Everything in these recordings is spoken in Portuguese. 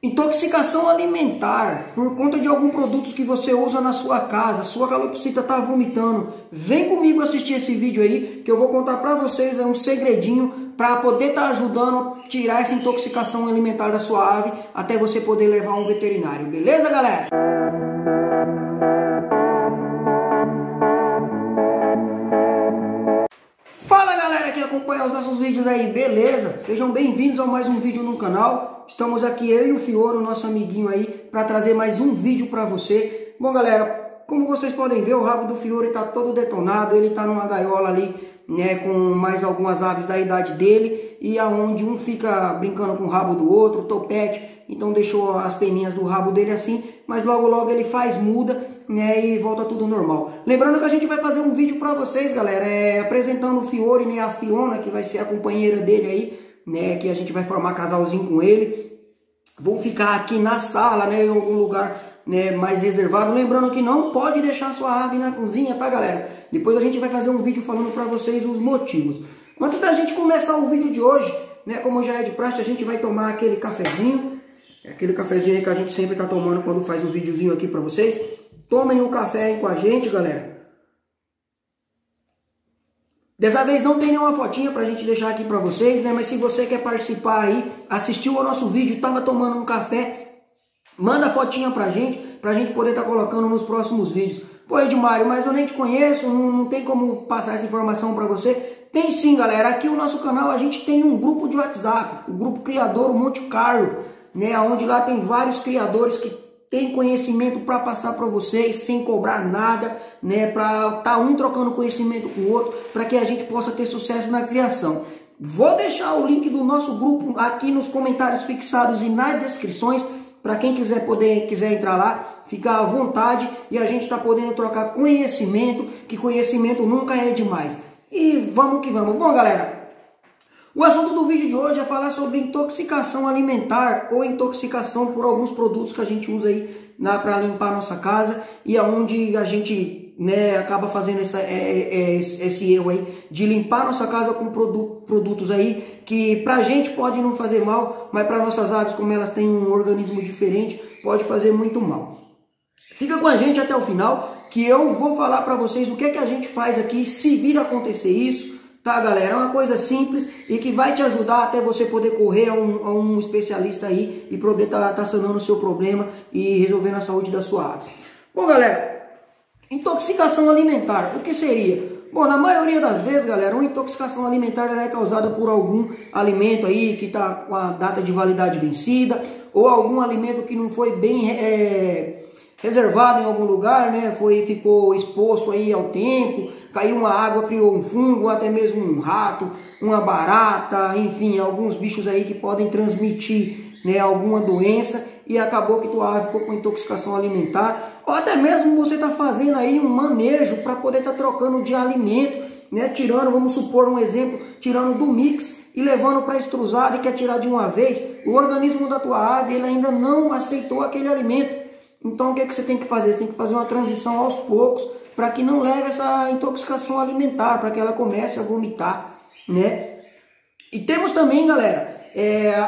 Intoxicação alimentar por conta de algum produto que você usa na sua casa, sua calopsita está vomitando. Vem comigo assistir esse vídeo aí que eu vou contar para vocês um segredinho para poder estar ajudando a tirar essa intoxicação alimentar da sua ave até você poder levar um veterinário, beleza, galera? Fala, galera que acompanha os nossos vídeos aí, beleza? Sejam bem-vindos a mais um vídeo no canal. Estamos aqui, eu e o Fiore, o nosso amiguinho aí, para trazer mais um vídeo para você. Bom, galera, como vocês podem ver, o rabo do Fiore está todo detonado. Ele está numa gaiola ali, né, com mais algumas aves da idade dele. E aonde um fica brincando com o rabo do outro, topete. Então deixou as peninhas do rabo dele assim. Mas logo, logo ele faz muda, né, e volta tudo normal. Lembrando que a gente vai fazer um vídeo para vocês, galera, apresentando o Fiore, né, a Fiona, que vai ser a companheira dele aí. Né, que a gente vai formar casalzinho com ele. Vou ficar aqui na sala, né, em algum lugar, né, mais reservado. Lembrando que não pode deixar sua ave na cozinha, tá, galera? Depois a gente vai fazer um vídeo falando para vocês os motivos. Antes da gente começar o vídeo de hoje, né, como já é de praxe, a gente vai tomar aquele cafezinho. Aquele cafezinho aí que a gente sempre tá tomando quando faz um videozinho aqui para vocês. Tomem um café aí com a gente, galera. Dessa vez não tem nenhuma fotinha pra gente deixar aqui pra vocês, né? Mas se você quer participar aí, assistiu ao nosso vídeo, tava tomando um café, manda fotinha pra gente poder estar colocando nos próximos vídeos. Pô, Edmário, mas eu nem te conheço, não tem como passar essa informação pra você. Tem sim, galera. Aqui no nosso canal a gente tem um grupo de WhatsApp, o grupo Criadouro Monte Carlo, né? Onde lá tem vários criadores que tem conhecimento para passar para vocês sem cobrar nada, né? Para tá um trocando conhecimento com o outro, para que a gente possa ter sucesso na criação. Vou deixar o link do nosso grupo aqui nos comentários fixados e nas descrições, para quem quiser entrar lá, ficar à vontade e a gente está podendo trocar conhecimento, que conhecimento nunca é demais. E vamos que vamos. Bom, galera, o assunto do vídeo de hoje é falar sobre intoxicação alimentar ou intoxicação por alguns produtos que a gente usa aí para limpar a nossa casa e aonde a gente, né, acaba fazendo esse erro aí de limpar a nossa casa com produtos aí que pra gente pode não fazer mal, mas para nossas aves, como elas têm um organismo diferente, pode fazer muito mal. Fica com a gente até o final que eu vou falar para vocês o que é que a gente faz aqui se vir acontecer isso. Tá, galera? É uma coisa simples e que vai te ajudar até você poder correr a um especialista aí e poder tá sanando o seu problema e resolvendo a saúde da sua ave. Bom, galera, intoxicação alimentar, o que seria? Bom, na maioria das vezes, galera, uma intoxicação alimentar é causada por algum alimento aí que tá com a data de validade vencida ou algum alimento que não foi bem reservado em algum lugar, né? Ficou exposto aí ao tempo, caiu uma água, criou um fungo, até mesmo um rato, uma barata, enfim, alguns bichos aí que podem transmitir, né, alguma doença e acabou que tua ave ficou com intoxicação alimentar. Ou até mesmo você está fazendo aí um manejo para poder estar trocando de alimento, né? Tirando, vamos supor um exemplo, tirando do mix e levando para extrusar e quer tirar de uma vez, o organismo da tua ave ele ainda não aceitou aquele alimento. Então o que é que você tem que fazer? Você tem que fazer uma transição aos poucos para que não leve essa intoxicação alimentar, para que ela comece a vomitar, né? E temos também, galera,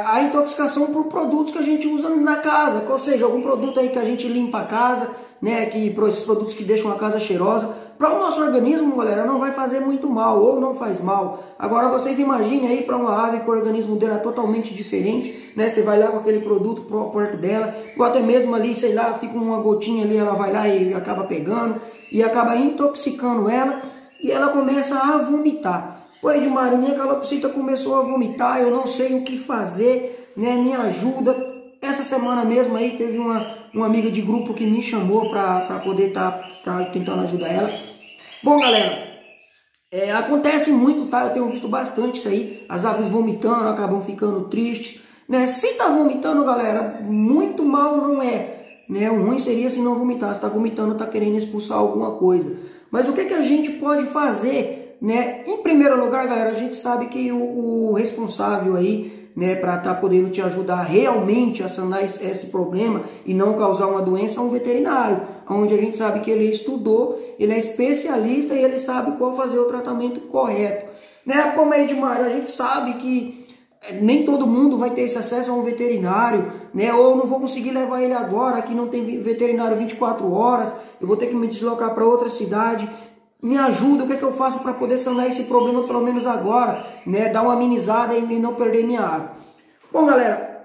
a intoxicação por produtos que a gente usa na casa, ou seja, algum produto aí que a gente limpa a casa, né? Que esses produtos que deixam a casa cheirosa, para o nosso organismo, galera, não vai fazer muito mal ou não faz mal. Agora vocês imaginem aí para uma ave que o organismo dela é totalmente diferente, né? Você vai lá com aquele produto pro perto dela, ou até mesmo ali, sei lá, fica uma gotinha ali, ela vai lá e acaba pegando e acaba intoxicando ela e ela começa a vomitar. Pô, Edmário, minha calopsita começou a vomitar, eu não sei o que fazer, né? Me ajuda. Essa semana mesmo aí teve uma amiga de grupo que me chamou para poder estar tentando ajudar ela. Bom, galera, acontece muito, tá? Eu tenho visto bastante isso aí. As aves vomitando, acabam ficando tristes, né? Se tá vomitando, galera, muito mal não é, né? O ruim seria se não vomitar. Se tá vomitando, tá querendo expulsar alguma coisa. Mas o que é que a gente pode fazer, né? Em primeiro lugar, galera, a gente sabe que o responsável aí, né, para estar podendo te ajudar realmente a sanar esse problema e não causar uma doença, um veterinário, onde a gente sabe que ele estudou, ele é especialista e ele sabe qual fazer o tratamento correto, né? Como é, Edmário, a gente sabe que nem todo mundo vai ter esse acesso a um veterinário, né? Ou eu não vou conseguir levar ele agora, aqui não tem veterinário 24 horas, eu vou ter que me deslocar para outra cidade. Me ajuda, o que é que eu faço para poder sanar esse problema pelo menos agora, né? Dar uma amenizada e não perder minha água. Bom, galera,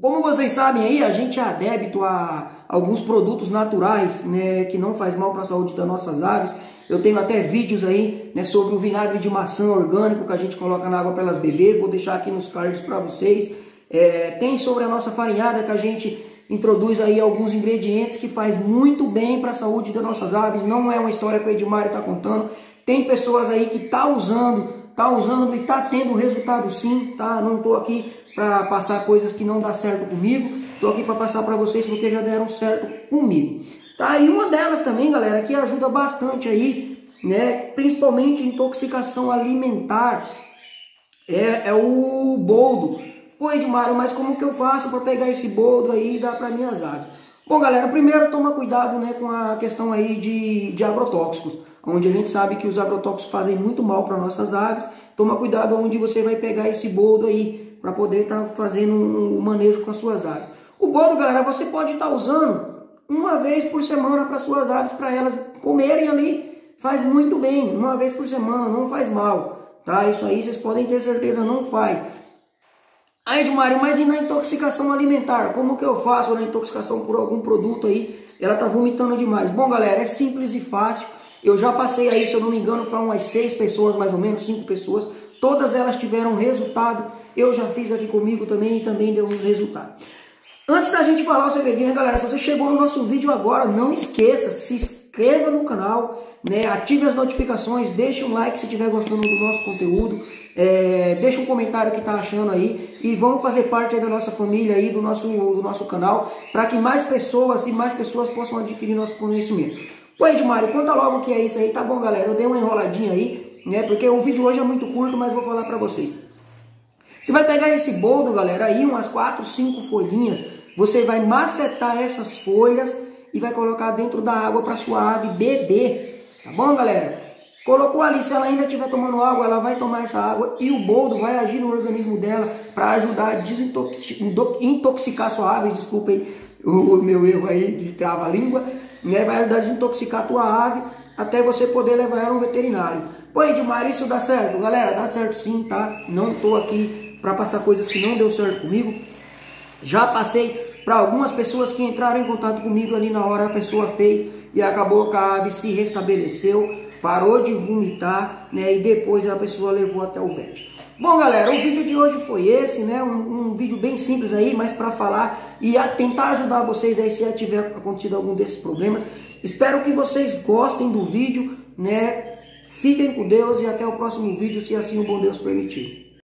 como vocês sabem aí, a gente é adepto a alguns produtos naturais, né, que não faz mal para a saúde das nossas aves. Eu tenho até vídeos aí, né, sobre o vinagre de maçã orgânico que a gente coloca na água para elas beber. Vou deixar aqui nos cards para vocês. Tem sobre a nossa farinhada, que a gente introduz aí alguns ingredientes que faz muito bem para a saúde das nossas aves. Não é uma história que o Edmário está contando. Tem pessoas aí que tá usando e tá tendo resultado sim, tá? Não tô aqui para passar coisas que não dá certo comigo. Tô aqui para passar para vocês porque já deram certo comigo. Tá, e uma delas também, galera, que ajuda bastante aí, né, principalmente intoxicação alimentar, é o boldo. Pô, Edmário, mas como que eu faço para pegar esse boldo aí e dar para minhas aves? Bom, galera, primeiro toma cuidado, né, com a questão aí de agrotóxicos, onde a gente sabe que os agrotóxicos fazem muito mal para nossas aves. Toma cuidado onde você vai pegar esse boldo aí, para poder estar fazendo um manejo com as suas aves. O boldo, galera, você pode estar usando uma vez por semana para suas aves, para elas comerem ali, faz muito bem. Uma vez por semana, não faz mal, tá? Isso aí vocês podem ter certeza, não faz. Aí, Edmário, mas e na intoxicação alimentar? Como que eu faço na intoxicação por algum produto aí? Ela tá vomitando demais. Bom, galera, é simples e fácil. Eu já passei aí, se eu não me engano, para umas 6 pessoas, mais ou menos, 5 pessoas. Todas elas tiveram resultado. Eu já fiz aqui comigo também e também deu um resultado. Antes da gente falar o segredinho, galera, se você chegou no nosso vídeo agora, não esqueça, se inscreva no canal, né? Ative as notificações, deixe um like se estiver gostando do nosso conteúdo, deixe um comentário que está achando aí e vamos fazer parte aí da nossa família, aí, do nosso canal, para que mais pessoas possam adquirir nosso conhecimento. Pô, Edmário, conta logo o que é isso aí, tá bom, galera? Eu dei uma enroladinha aí, né? Porque o vídeo hoje é muito curto, mas vou falar para vocês. Você vai pegar esse boldo, galera, aí umas 4, 5 folhinhas, você vai macetar essas folhas e vai colocar dentro da água para sua ave beber, tá bom, galera? Colocou ali, se ela ainda estiver tomando água, ela vai tomar essa água e o boldo vai agir no organismo dela para ajudar a desintoxicar sua ave, desculpa aí o meu erro aí de trava-língua, né? Vai ajudar a desintoxicar a tua ave até você poder levar ela a um veterinário. Pô, Edmário, isso dá certo? Galera, dá certo sim, tá? Não tô aqui para passar coisas que não deu certo comigo. Já passei para algumas pessoas que entraram em contato comigo ali na hora, a pessoa fez e acabou que a ave se restabeleceu, parou de vomitar, né, e depois a pessoa levou até o vet. Bom, galera, o vídeo de hoje foi esse, né, um vídeo bem simples aí, mas para falar e tentar ajudar vocês aí se já tiver acontecido algum desses problemas. Espero que vocês gostem do vídeo, né, fiquem com Deus e até o próximo vídeo, se assim o bom Deus permitir.